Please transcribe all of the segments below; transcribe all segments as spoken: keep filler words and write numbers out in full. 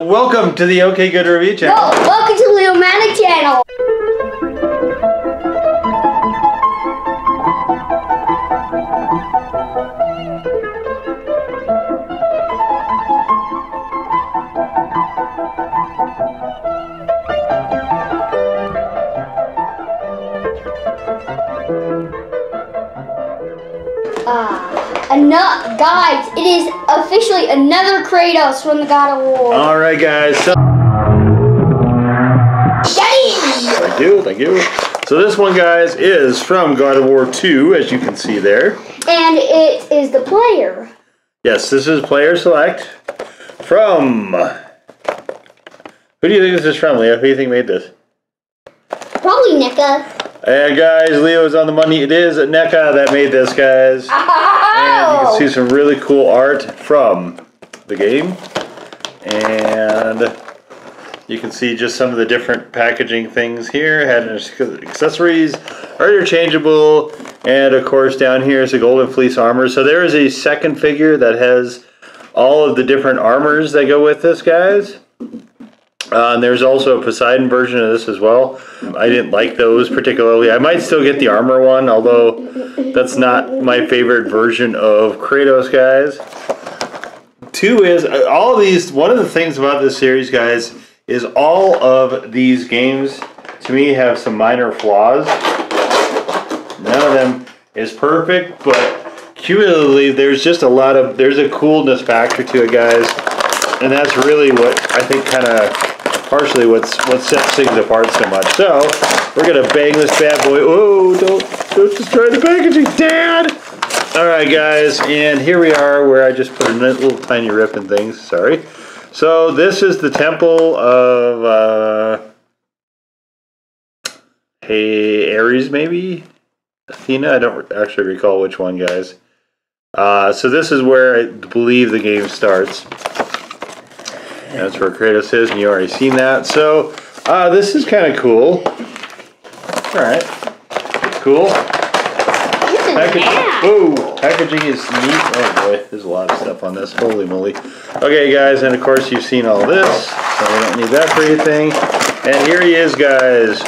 Welcome to the OK Good Review channel. No, welcome to the Leomatic channel. Ah, uh, enough, guys. It is officially another Kratos from the God of War. All right, guys. So Yay! Thank you, thank you. So this one, guys, is from God of War two, as you can see there. And it is the player. Yes, this is player select from. Who do you think this is from, Leo? Who do you think made this? Probably NECA. And guys, Leo is on the money. It is NECA that made this, guys. Oh. And you can see some really cool art from the game. And you can see just some of the different packaging things here. Had accessories, are interchangeable. And of course down here is the Golden Fleece armor. So there is a second figure that has all of the different armors that go with this, guys. Uh, and there's also a Poseidon version of this as well. I didn't like those particularly. I might still get the armor one, although that's not my favorite version of Kratos, guys. Two is, all of these, one of the things about this series, guys, is all of these games, to me, have some minor flaws. None of them is perfect, but cumulatively, there's just a lot of, there's a coolness factor to it, guys. And that's really what I think kind of... partially what's what sets things apart so much. So we're gonna bang this bad boy. Oh, don't don't destroy the packaging, Dad! Alright guys, and here we are where I just put a little tiny rip in things, sorry. So this is the temple of uh Hey Ares maybe? Athena? I don't actually recall which one, guys. Uh so this is where I believe the game starts. That's where Kratos is, and you already seen that. So, uh, this is kind of cool. Alright. It's cool. Packaging. Whoa! Packaging is neat. Oh boy, there's a lot of stuff on this. Holy moly. Okay, guys, and of course you've seen all this, so we don't need that for anything. And here he is, guys,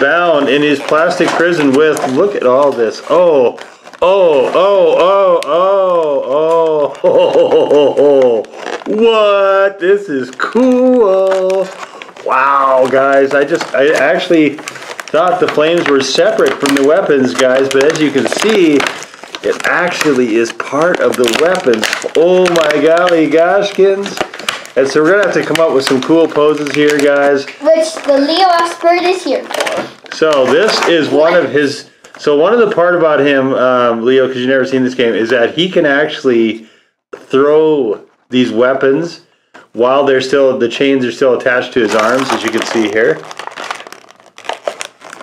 bound in his plastic prison with, look at all this. Oh, oh, oh, oh, oh, oh, oh, oh, oh. What? This is cool. Wow, guys. I just, I actually thought the flames were separate from the weapons, guys. But as you can see, it actually is part of the weapons. Oh my golly goshkins. And so we're going to have to come up with some cool poses here, guys. Which the Leo expert is here for. So this is one of his, so one of the part about him, um, Leo, because you've never seen this game, is that he can actually throw these weapons while they're still, the chains are still attached to his arms, as you can see here.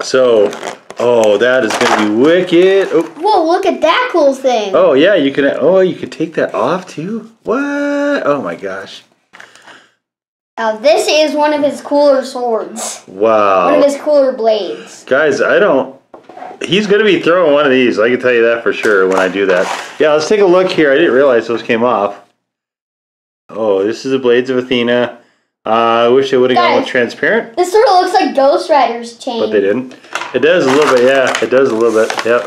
So, oh, that is going to be wicked. Oh. Whoa, look at that cool thing. Oh, yeah, you can, oh, you can take that off too? What? Oh my gosh. Now, this is one of his cooler swords. Wow. One of his cooler blades. Guys, I don't. He's going to be throwing one of these. I can tell you that for sure when I do that. Yeah, let's take a look here. I didn't realize those came off. Oh, this is the Blades of Athena. Uh, I wish they would have gone with transparent. This sort of looks like Ghost Rider's chain. But they didn't. It does a little bit, yeah. It does a little bit, yep.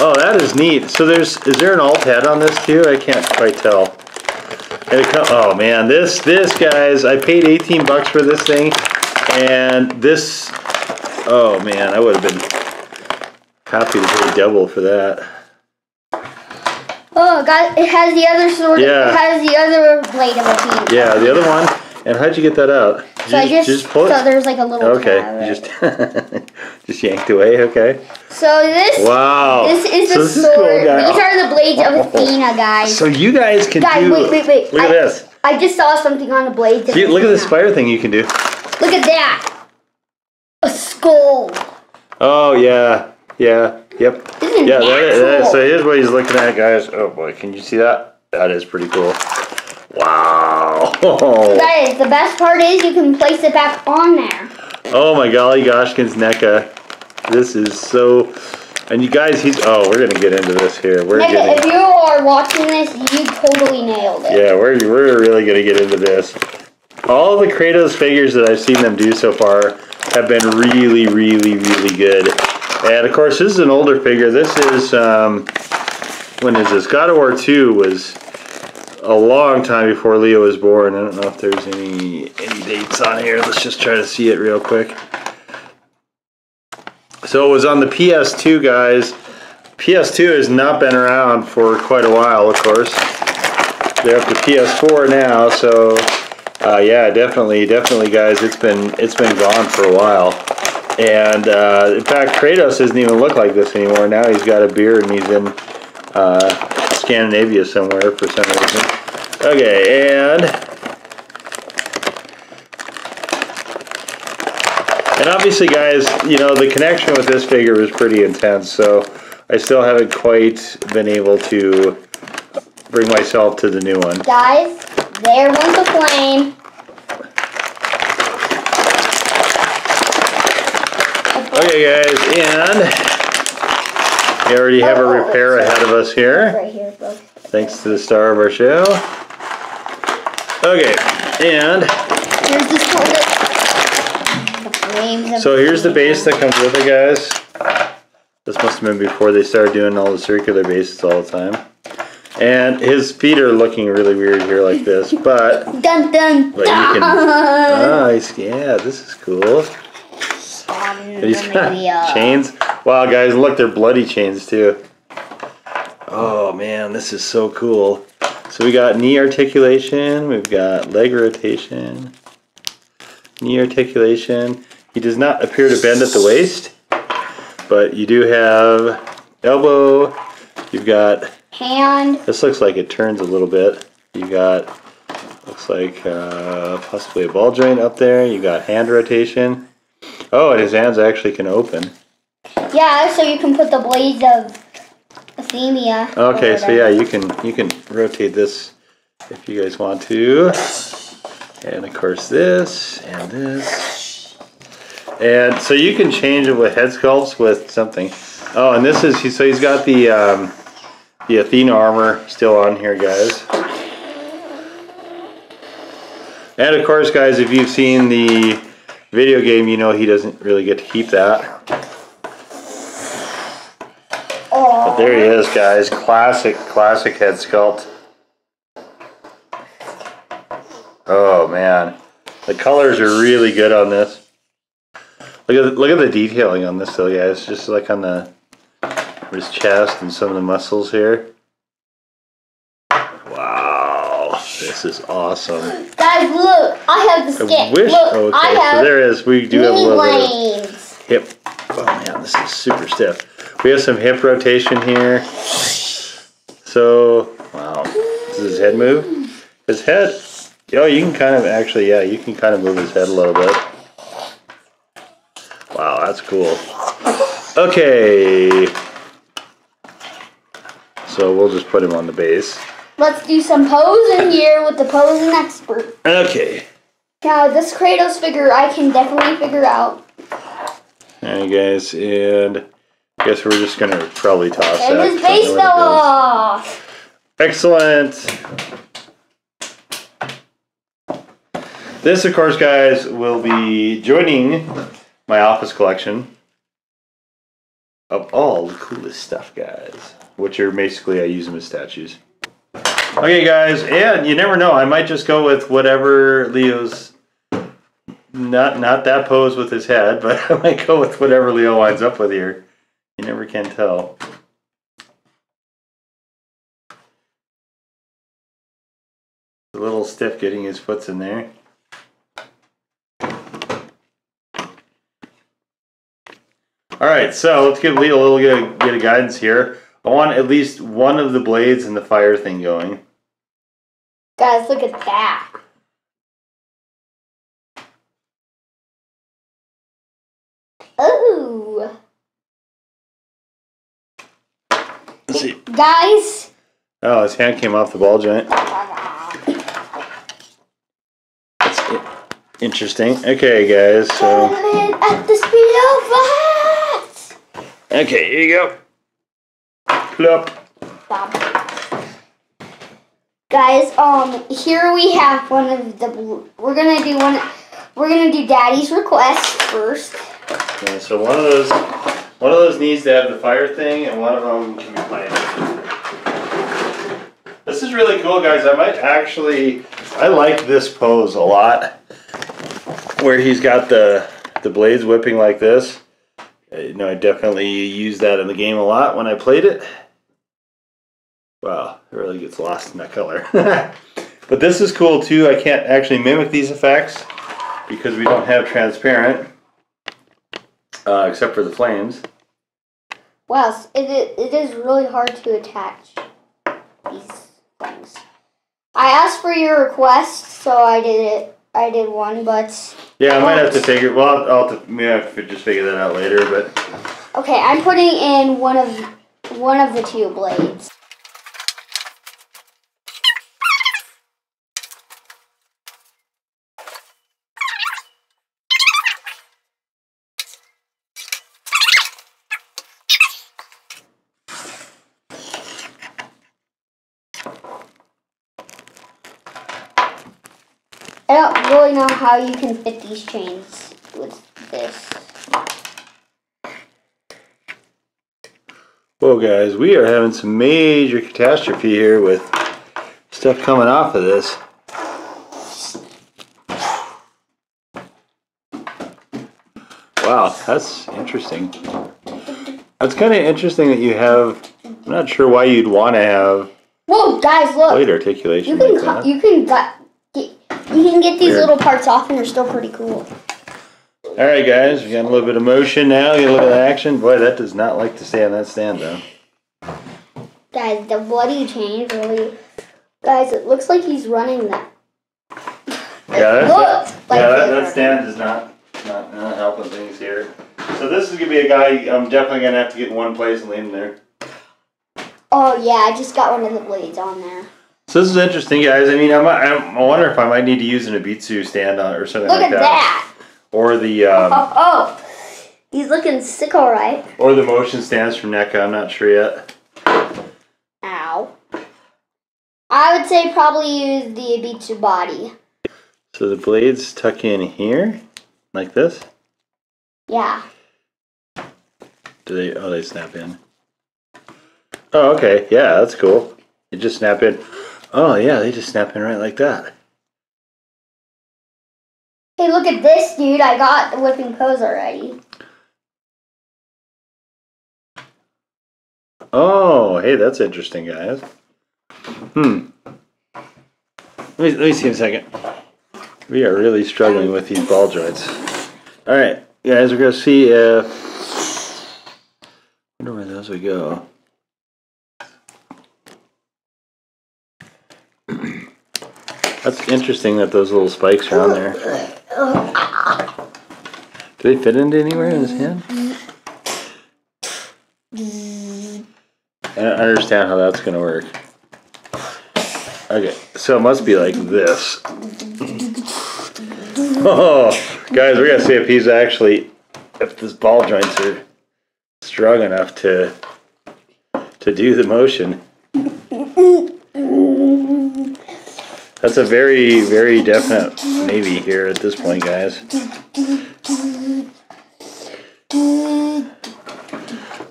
Oh, that is neat. So there's, is there an alt head on this too? I can't quite tell. And it come, oh man, this, this guys, I paid eighteen bucks for this thing. And this, oh man, I would have been happy to pay double for that. Oh, God, it has the other sword. Yeah. It has the other blade of Athena. Yeah, the other one. And how'd you get that out? Did so you, I just, just pull it? So there's like a little. Okay. You just just yanked away. Okay. So this. Wow. This is so the this sword. Is cool, These are the blades wow. of Athena, guys. So you guys can guys, do. Guys, wait, wait, wait. Look I, at this. I just saw something on the blades. See, look at this fire thing you can do. Look at that. A skull. Oh yeah, yeah. Yep. This is yeah, that is, that is, so here's what he's looking at, guys. Oh boy, can you see that? That is pretty cool. Wow. So that is, the best part is you can place it back on there. Oh my golly goshkins, NECA. This is so, and you guys, he's, oh, we're going to get into this here. We're NECA, getting, if you are watching this, you totally nailed it. Yeah, we're, we're really going to get into this. all the Kratos figures that I've seen them do so far have been really, really, really good. And of course, this is an older figure. This is, um, when is this? God of War two was a long time before Leo was born. I don't know if there's any, any dates on here. Let's just try to see it real quick. So it was on the P S two, guys. P S two has not been around for quite a while, of course. They're up to P S four now, so uh, yeah, definitely, definitely, guys. It's been it's been gone for a while, and uh, in fact, Kratos doesn't even look like this anymore. Now he's got a beard and he's in uh, Scandinavia somewhere for some reason. Okay, and and obviously, guys, you know the connection with this figure was pretty intense, so I still haven't quite been able to bring myself to the new one. Guys, there went the plane. Okay, guys, and we already have oh, a repair oh, ahead of us here. Right here, folks. Thanks to the star of our show. Okay, and here's the toilet. The flames so here's the base that comes with it, guys. This must have been before they started doing all the circular bases all the time. And his feet are looking really weird here like this, but... dun, dun, but dun. You can, oh, he's, yeah, this is cool. And he's got chains. Wow, guys, look, they're bloody chains, too. Oh, man, this is so cool. So we got knee articulation. We've got leg rotation. Knee articulation. He does not appear to bend at the waist, but you do have elbow. You've got... hand. This looks like it turns a little bit. You got, looks like uh, possibly a ball joint up there. You got hand rotation. Oh, and his hands actually can open. Yeah, so you can put the blades of Athena. Okay, so yeah, you can you can rotate this if you guys want to, and of course this and this, and so you can change it with head sculpts with something. Oh, and this is so he's got the. Um, The Athena armor still on here, guys. And of course, guys, if you've seen the video game, you know he doesn't really get to keep that. Aww. But there he is, guys. Classic, classic head sculpt. Oh, man. The colors are really good on this. Look at the, look at the detailing on this, though, guys. Just like on the... his chest and some of the muscles here. Wow, this is awesome. Guys, look, I have the skin. Wish, look, oh, okay, I have so there is. We do have a little bit of hip. Oh man, this is super stiff. We have some hip rotation here. So, wow, does his head move? His head. Oh, you can kind of actually, yeah, you can kind of move his head a little bit. Wow, that's cool. Okay. So we'll just put him on the base. Let's do some posing here with the posing expert. Okay. Now this Kratos figure I can definitely figure out. Alright guys, and I guess we're just going to probably toss and that. And his base fell off. Excellent. This, of course, guys, will be joining my office collection of all the coolest stuff, guys. Which are basically, I use them as statues. Okay, guys, and you never know. I might just go with whatever Leo's, not not that pose with his head, but I might go with whatever Leo winds up with here. You never can tell. It's a little stiff getting his foots in there. All right, so let's give Leo a little bit of, bit of guidance here. I want at least one of the blades and the fire thing going. Guys, look at that. Ooh. Let's see. Guys. Oh, his hand came off the ball joint. That's interesting. Okay, guys. So. At the speed of light. Okay, here you go. Plop. Guys, Guys, um, here we have one of the blue. We're gonna do one. We're gonna do Daddy's request first. Okay, so one of those, one of those needs to have the fire thing, and one of them can be planted. This is really cool, guys. I might actually, I like this pose a lot, where he's got the the blades whipping like this. You know, I definitely used that in the game a lot when I played it. Wow, it really gets lost in that color. But this is cool too. I can't actually mimic these effects because we don't have transparent, uh, except for the flames. Wow, it, it is really hard to attach these things. I asked for your request, so I did it. I did one, but yeah, I might have to figure. Well, I'll, I'll yeah, I have to just figure that out later. But okay, I'm putting in one of one of the two blades. I don't really know how you can fit these chains with this. Well, guys, we are having some major catastrophe here with stuff coming off of this. Wow, that's interesting. That's kind of interesting that you have, I'm not sure why you'd want to have. Whoa, guys, look. Blade articulation. You can, like that. You can got, You can get these Weird. little parts off and they're still pretty cool. Alright guys, we got a little bit of motion now, we got a little bit of action. Boy, that does not like to stay on that stand though. Guys, the bloody chain really... Guys, it looks like he's running that. Yeah, that's, like yeah that, that stand is not, not, not helping things here. So this is going to be a guy I'm definitely going to have to get in one place and leave him there. Oh yeah, I just got one of the blades on there. So this is interesting, guys. I mean, I'm, I'm, I wonder if I might need to use an Ibitsu stand on or something Look like that. Look at that! Or the... Um, oh, oh, oh! He's looking sick, all right. Or the motion stands from NECA. I'm not sure yet. Ow. I would say probably use the Ibitsu body. So the blades tuck in here, like this? Yeah. Do they... Oh, they snap in. Oh, okay. Yeah, that's cool. They just snap in. Oh yeah, they just snap in right like that. Hey, look at this, dude. I got the whipping pose already. Oh, hey, that's interesting, guys. Hmm. Let me, let me see a second. We are really struggling with these ball joints. All right, guys, we're going to see if... I wonder where those would go. That's interesting that those little spikes are on there. Do they fit into anywhere in his hand? I don't understand how that's going to work. Okay, so it must be like this. Oh, guys, we're going to see if he's actually, if this ball joints are strong enough to, to do the motion. That's a very, very definite maybe here at this point, guys.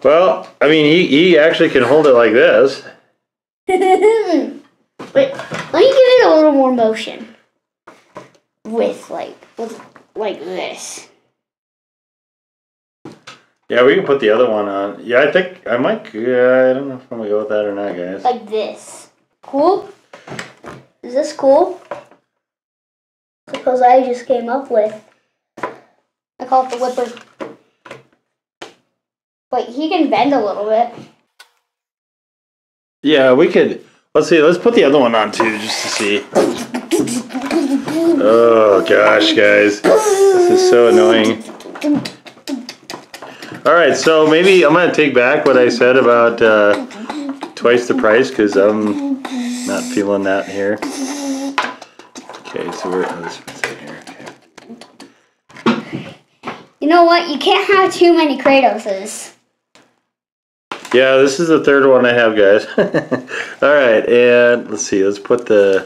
Well, I mean, he, he actually can hold it like this. Wait, let me give it a little more motion. With, like, with, like this. Yeah, we can put the other one on. Yeah, I think, I might, yeah, I don't know if I'm going to go with that or not, guys. Like this. Cool? Is this cool? Because I just came up with. I call it the whipper. Wait, he can bend a little bit. Yeah, we could. Let's see. Let's put the other one on too, just to see. Oh gosh, guys, this is so annoying. All right, so maybe I'm gonna take back what I said about uh, twice the price because um. Not feeling that here. Okay, so we're oh, this one's in here. Okay. You know what? You can't have too many Kratoses. Yeah, this is the third one I have, guys. All right, and let's see, let's put the...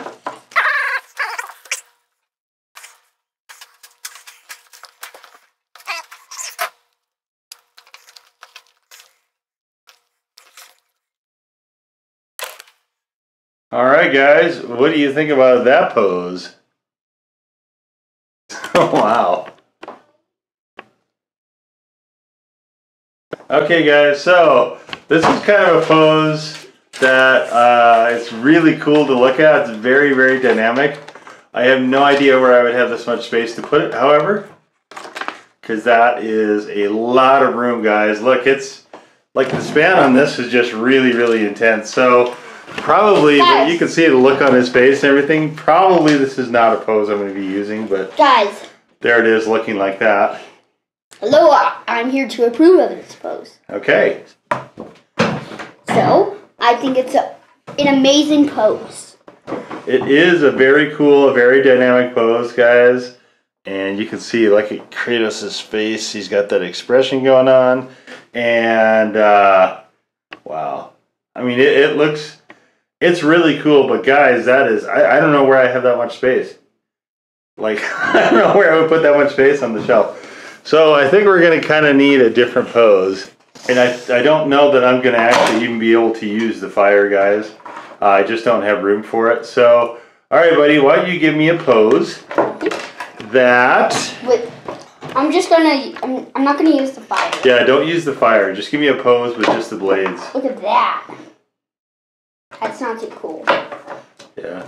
All right, guys, what do you think about that pose? Wow. Okay, guys, so this is kind of a pose that uh, it's really cool to look at. It's very, very dynamic. I have no idea where I would have this much space to put it, however, because that is a lot of room, guys. Look, it's like the span on this is just really, really intense. So probably, guys, but you can see the look on his face and everything. Probably this is not a pose I'm going to be using, but guys, there it is looking like that. Hello, I'm here to approve of this pose. Okay. So, I think it's a, an amazing pose. It is a very cool, very dynamic pose, guys. And you can see, like, at Kratos' face, he's got that expression going on. And, uh, wow. I mean, it, it looks, it's really cool. But, guys, that is, I, I don't know where I have that much space. Like, I don't know where I would put that much space on the shelf. So I think we're going to kind of need a different pose. And I, I don't know that I'm going to actually even be able to use the fire, guys. Uh, I just don't have room for it. So, all right, buddy, why don't you give me a pose that... Wait, I'm just going to... I'm, I'm not going to use the fire. Yeah, don't use the fire. Just give me a pose with just the blades. Look at that. That's not too cool. Yeah.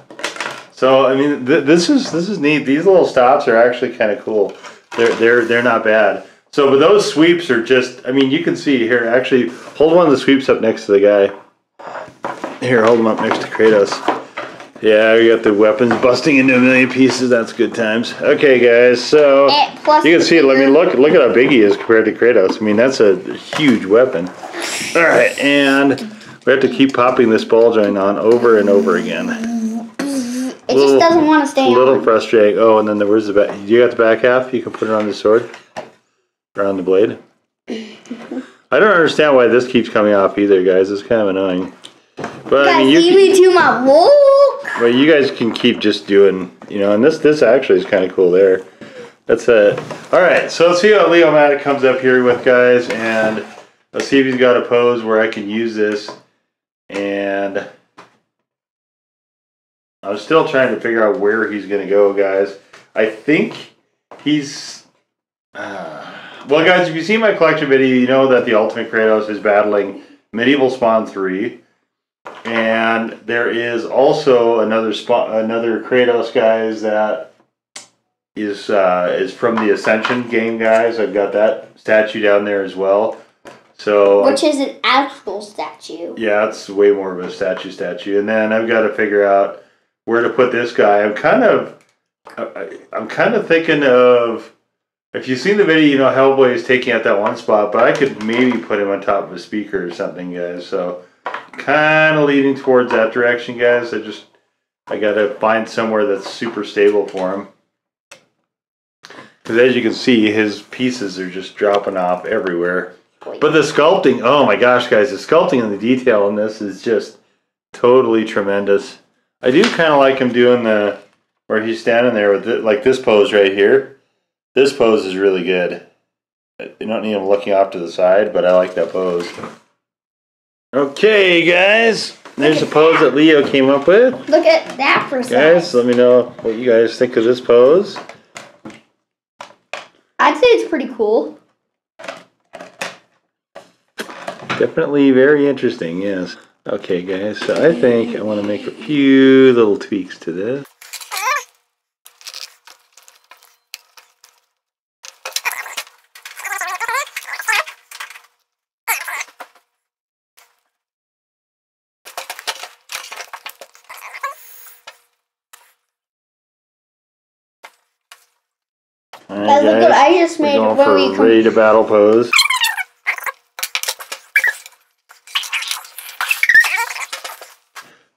So, I mean, th this is this is neat. These little stops are actually kind of cool. They're, they're, they're not bad. So, but those sweeps are just, I mean, you can see here, actually, hold one of the sweeps up next to the guy. Here, hold them up next to Kratos. Yeah, we got the weapons busting into a million pieces. That's good times. Okay, guys, so you can see it. I mean, look, look at how big he is compared to Kratos. I mean, that's a huge weapon. All right, and we have to keep popping this ball joint on over and over again. It little, just doesn't want to stay on. A little on. Frustrating. Oh, and then the, where's the back? You got the back half? You can put it on the sword? Or on the blade? I don't understand why this keeps coming off either, guys. It's kind of annoying. But, guys, I mean, you leave me to my walk. Well, you guys can keep just doing, you know, and this this actually is kind of cool there. That's it. All right, so let's see what Leo Matic comes up here with, guys, and let's see if he's got a pose where I can use this. And... I'm still trying to figure out where he's going to go, guys. I think he's... Uh, well, guys, if you see my collection video, you know that the Ultimate Kratos is battling Medieval Spawn three. And there is also another Spawn, another Kratos, guys, that is, uh, is from the Ascension game, guys. I've got that statue down there as well. So, which is an actual statue. Yeah, it's way more of a statue statue. And then I've got to figure out where to put this guy. I'm kind of, I'm kind of thinking of, if you've seen the video, you know Hellboy is taking out that one spot, but I could maybe put him on top of a speaker or something, guys. So, kind of leaning towards that direction, guys. I just, I gotta find somewhere that's super stable for him. Because as you can see, his pieces are just dropping off everywhere. But the sculpting, oh my gosh, guys, the sculpting and the detail in this is just totally tremendous. I do kind of like him doing the, where he's standing there with, it, like this pose right here. This pose is really good. You don't need him looking off to the side, but I like that pose. Okay, guys. There's a pose that Leo came up with. Look at that for a second. Guys, let me know what you guys think of this pose. I'd say it's pretty cool. Definitely very interesting, yes. Okay, guys, so I think I want to make a few little tweaks to this. All right, guys, look what I just made. We're going for a ready to battle pose.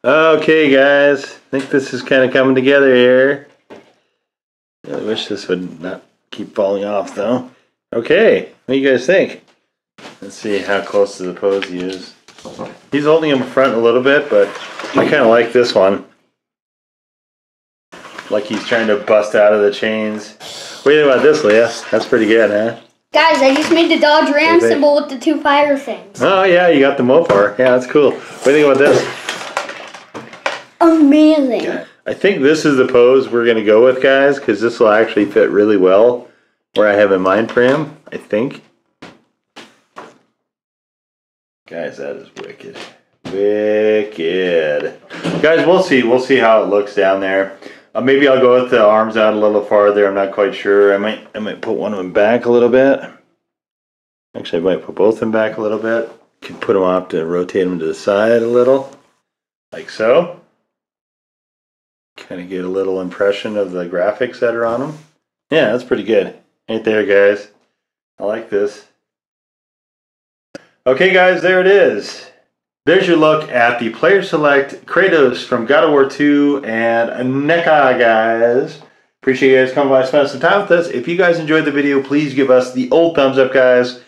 Okay, guys, I think this is kind of coming together here. I really wish this would not keep falling off, though. Okay, what do you guys think? Let's see how close to the pose he is. He's holding him front a little bit, but I kind of like this one. Like he's trying to bust out of the chains. What do you think about this, Leah? That's pretty good, huh? Guys, I just made the Dodge Ram symbol with the two fire things. Oh, yeah, you got the Mopar. Yeah, that's cool. What do you think about this? Amazing. Yeah. I think this is the pose we're going to go with, guys, because this will actually fit really well where I have in mind for him, I think. Guys, that is wicked. Wicked. Guys, we'll see. We'll see how it looks down there. Uh, maybe I'll go with the arms out a little farther. I'm not quite sure. I might I might put one of them back a little bit. Actually, I might put both of them back a little bit. Can put them off to rotate them to the side a little. Like so. Kind of get a little impression of the graphics that are on them. Yeah, that's pretty good. Ain't there, guys. I like this. Okay, guys, there it is. There's your look at the Player Select Kratos from God of War two and NECA, guys. Appreciate you guys coming by and spending some time with us. If you guys enjoyed the video, please give us the old thumbs up, guys.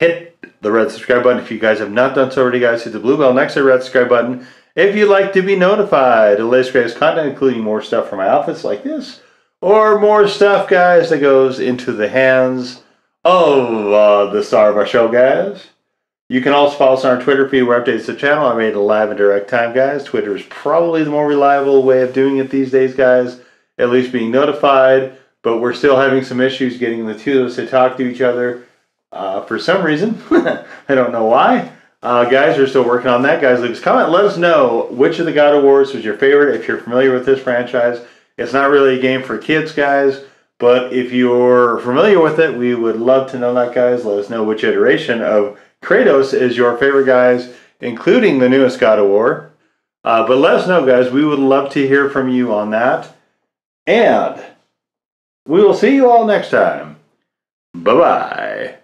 Hit the red subscribe button. If you guys have not done so already, guys, hit the blue bell next to the red subscribe button. If you'd like to be notified of the latest greatest content, including more stuff from my office like this, or more stuff, guys, that goes into the hands of uh, the star of our show, guys. You can also follow us on our Twitter feed where updates the channel. I made it live and direct time, guys. Twitter is probably the more reliable way of doing it these days, guys. At least being notified. But we're still having some issues getting the two of us to talk to each other uh, for some reason. I don't know why. Uh, guys, we're still working on that. Guys, leave us a comment. Let us know which of the God of Wars was your favorite if you're familiar with this franchise. It's not really a game for kids, guys. But if you're familiar with it, we would love to know that, guys. Let us know which iteration of Kratos is your favorite, guys, including the newest God of War. Uh, but let us know, guys. We would love to hear from you on that. And we will see you all next time. Bye-bye.